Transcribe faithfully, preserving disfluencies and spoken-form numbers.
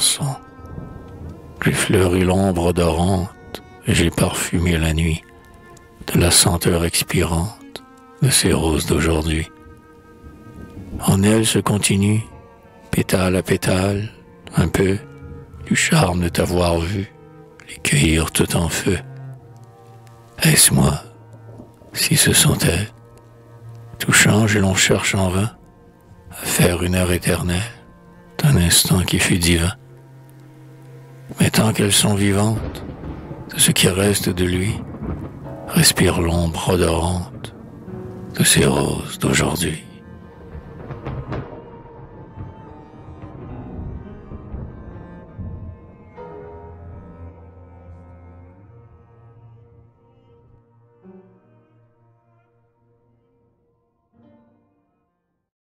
chanson. J'ai fleuri l'ombre odorante, j'ai parfumé la nuit de la senteur expirante de ces roses d'aujourd'hui. En elle se continue, pétale à pétale, un peu du charme de t'avoir vu, les cueillir tout en feu. Est-ce moi, si ce sont elles? Tout change et l'on cherche en vain à faire une heure éternelle d'un instant qui fut divin. Mais tant qu'elles sont vivantes, de ce qui reste de lui respire l'ombre odorante de ces roses d'aujourd'hui.